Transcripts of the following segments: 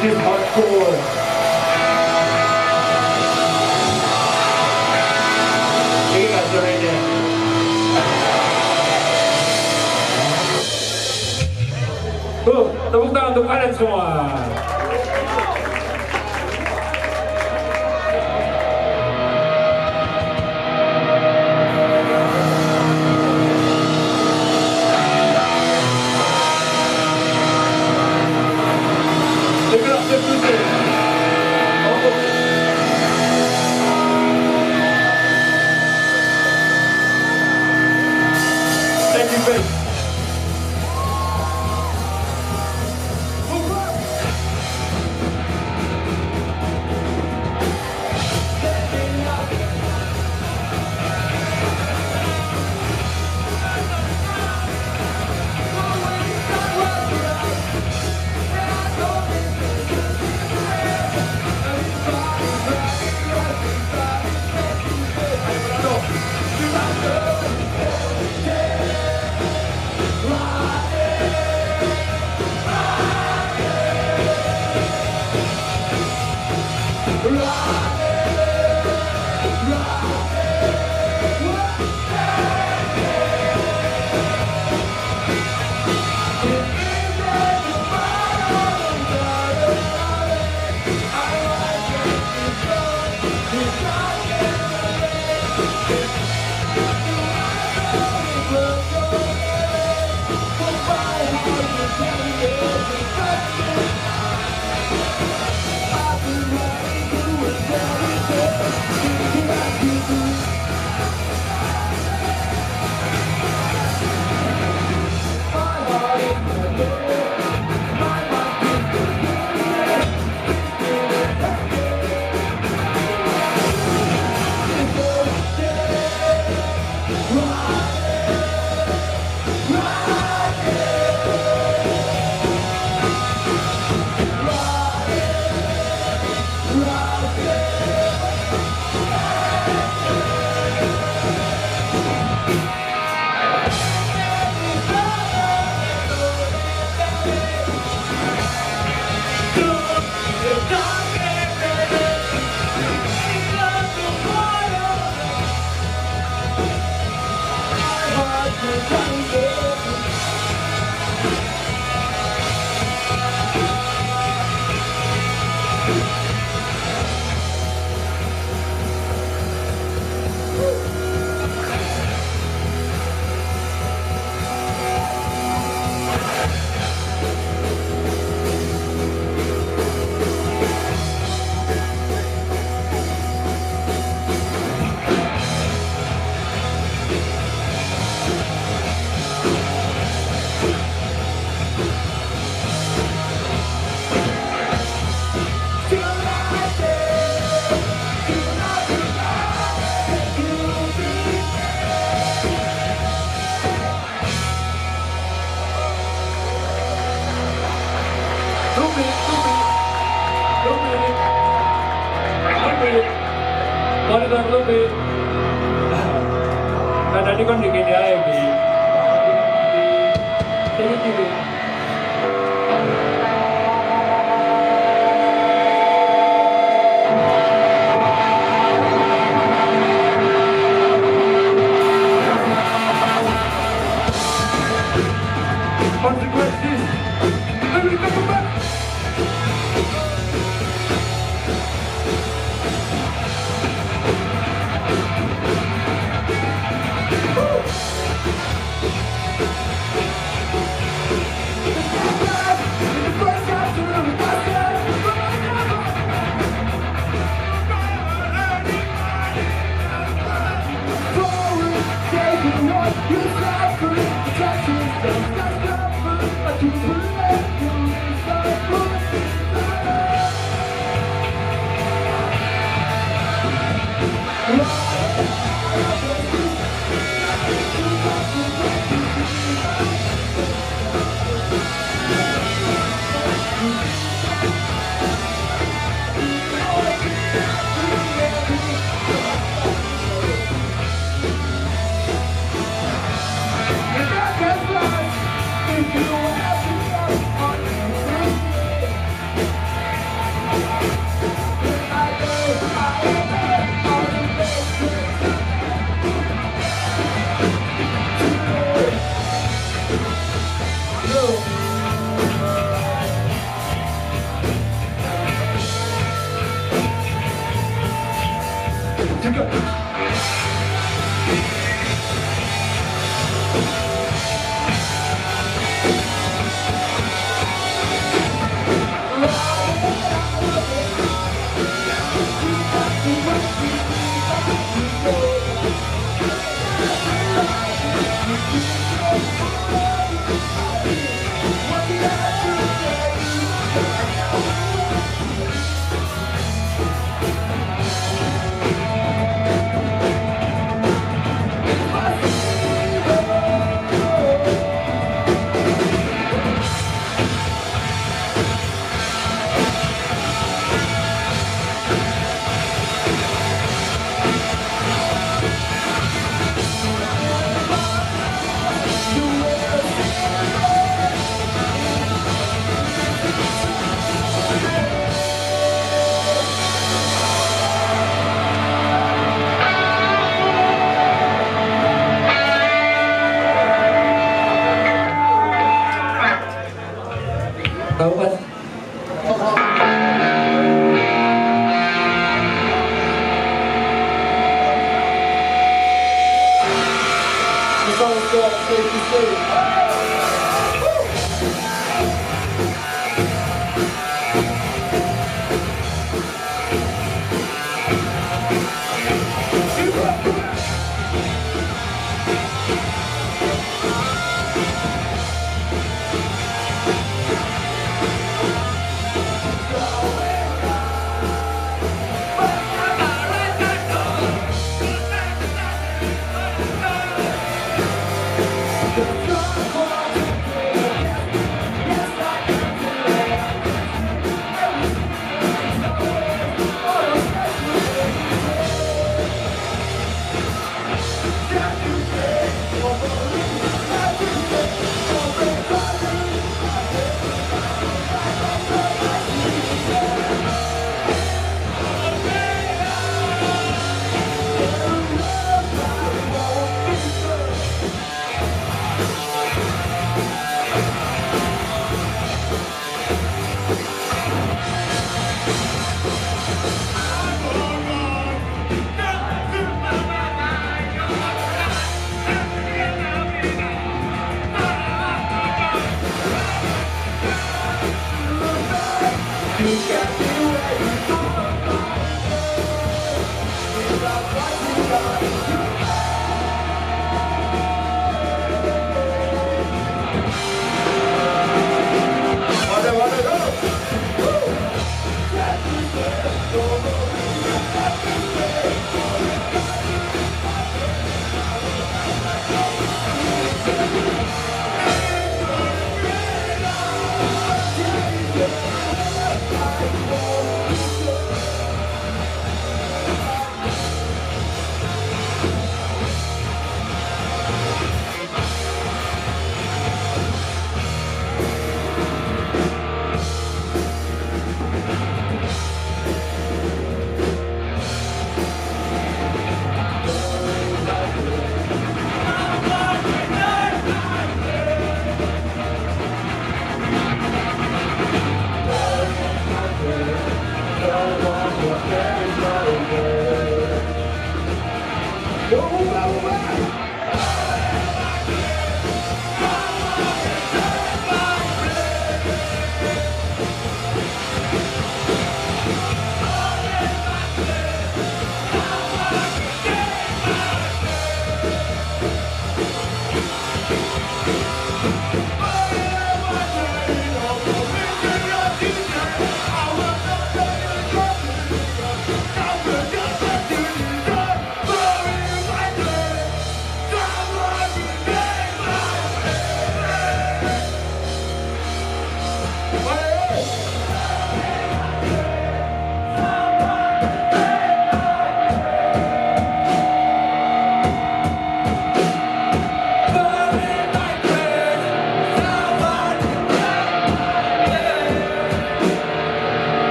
This is hardcore. Tuh, tepuk tangan untuk kalian semua.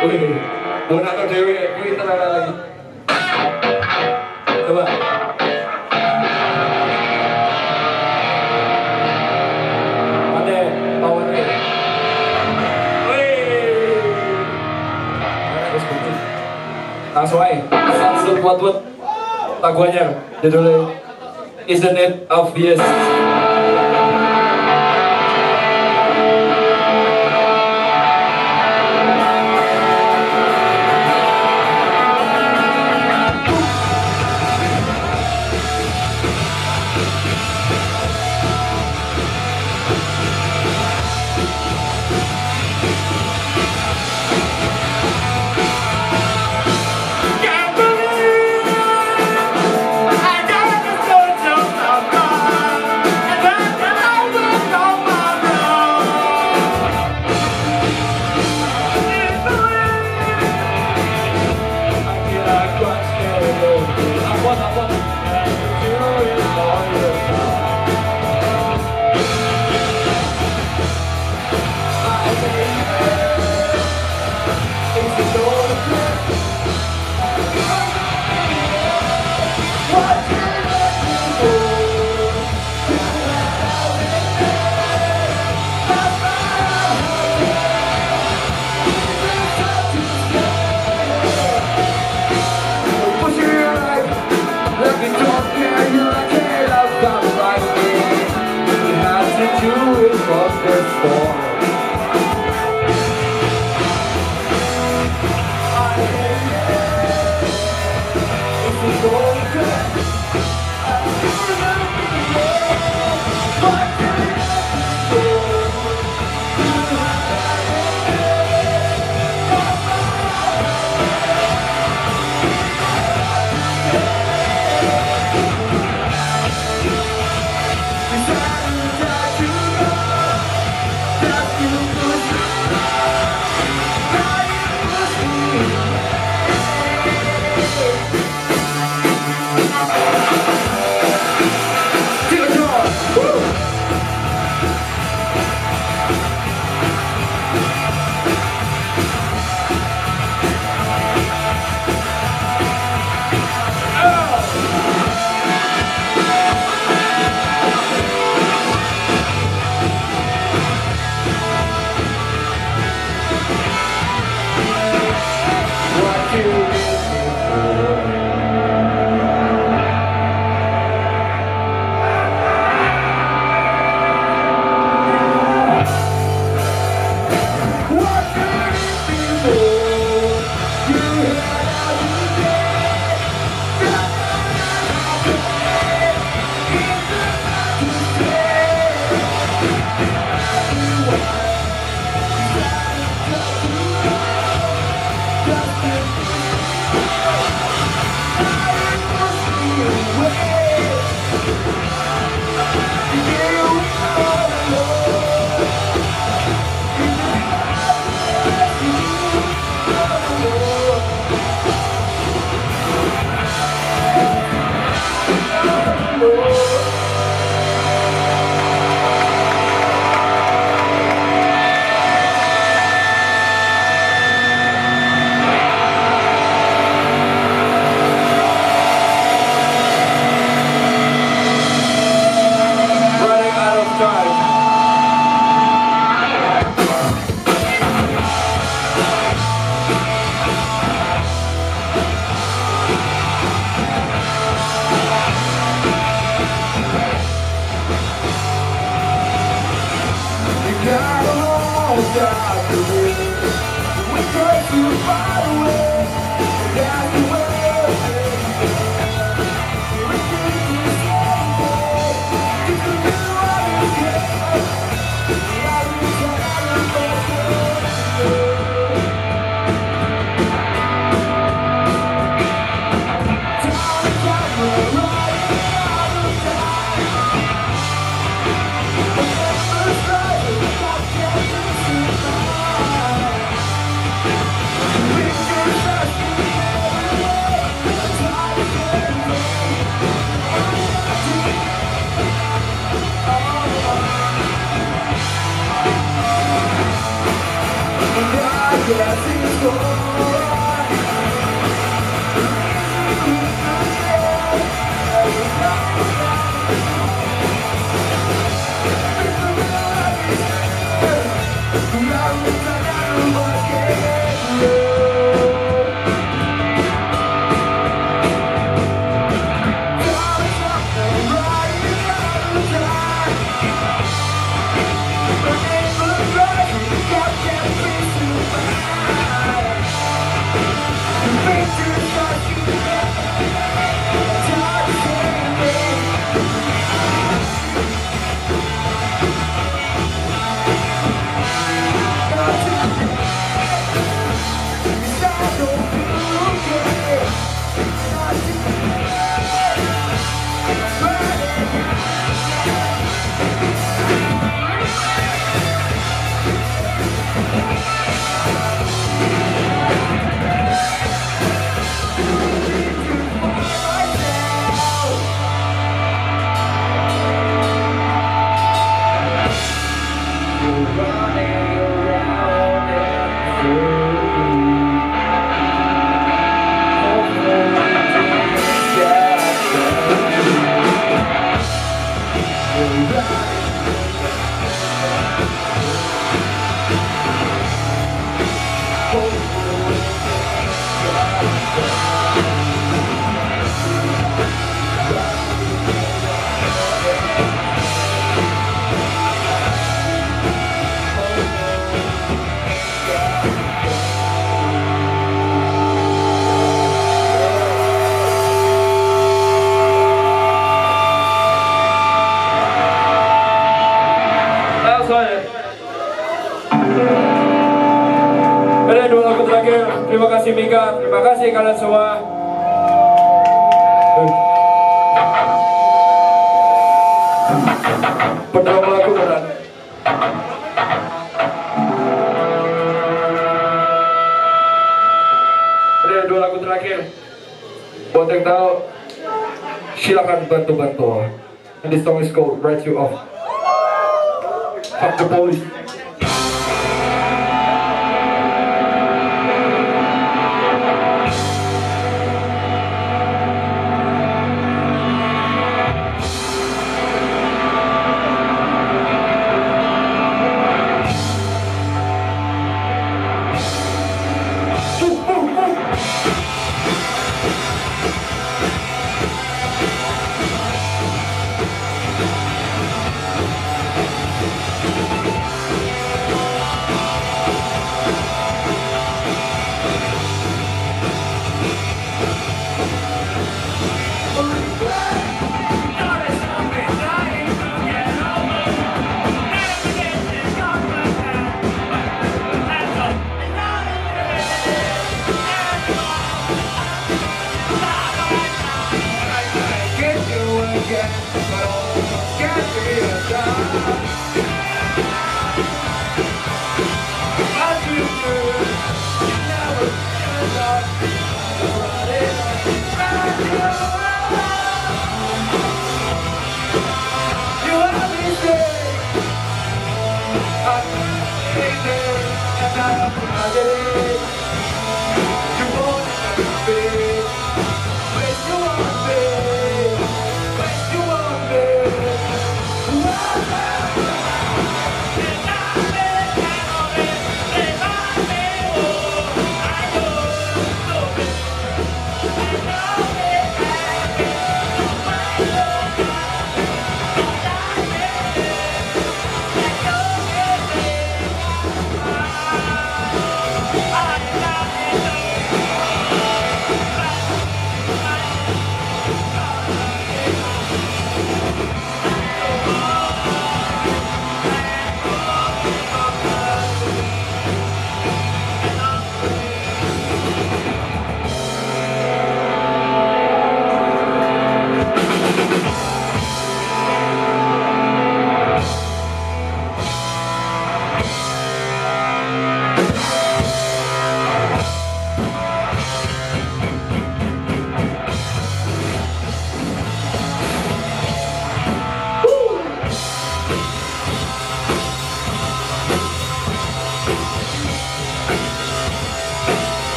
Donato Dewi, kui terlalu lagi. Coba. Ada power nih. Terus kunci. Langsung aja. Langsung buat lagunya. Judulnya Isn't It Obvious? Terima kasih Mika, terima kasih kalian semua. Pertama aku berat. Ada dua lagu terakhir. Buat yang tahu, silakan bantu. And this song is called Write You Off. Fuck the police.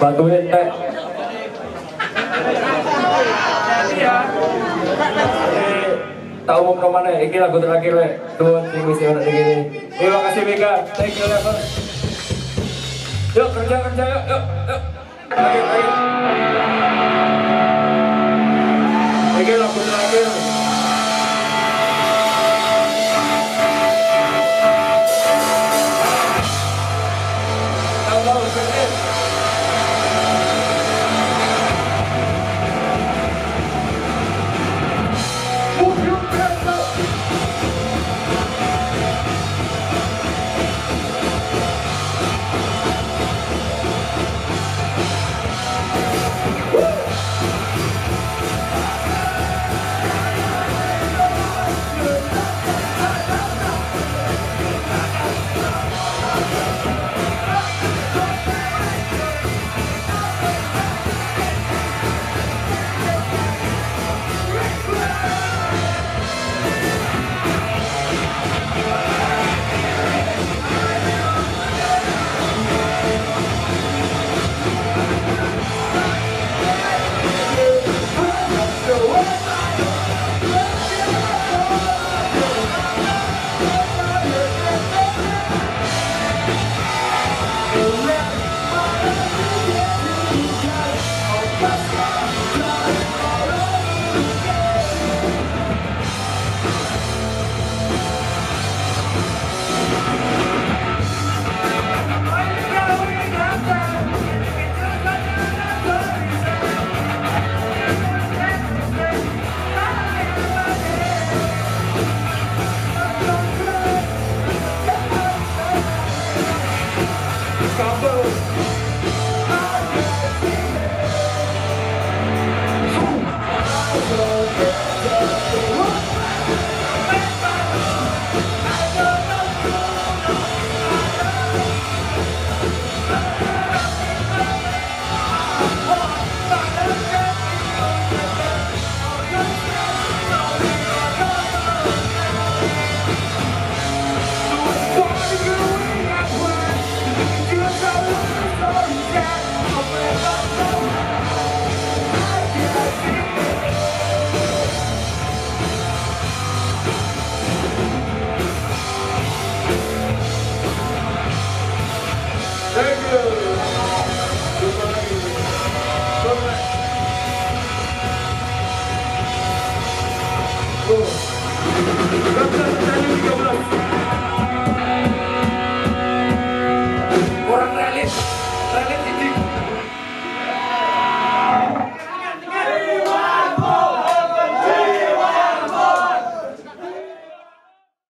bantuin Nek. Tahu mau kemana? Iki lagu terakhir Nek. Tuan minggu sih orang begini. Terima kasih Mika. Thank you Lever. Yuk kerja yuk yuk. Ayo. Iki lagu terakhir.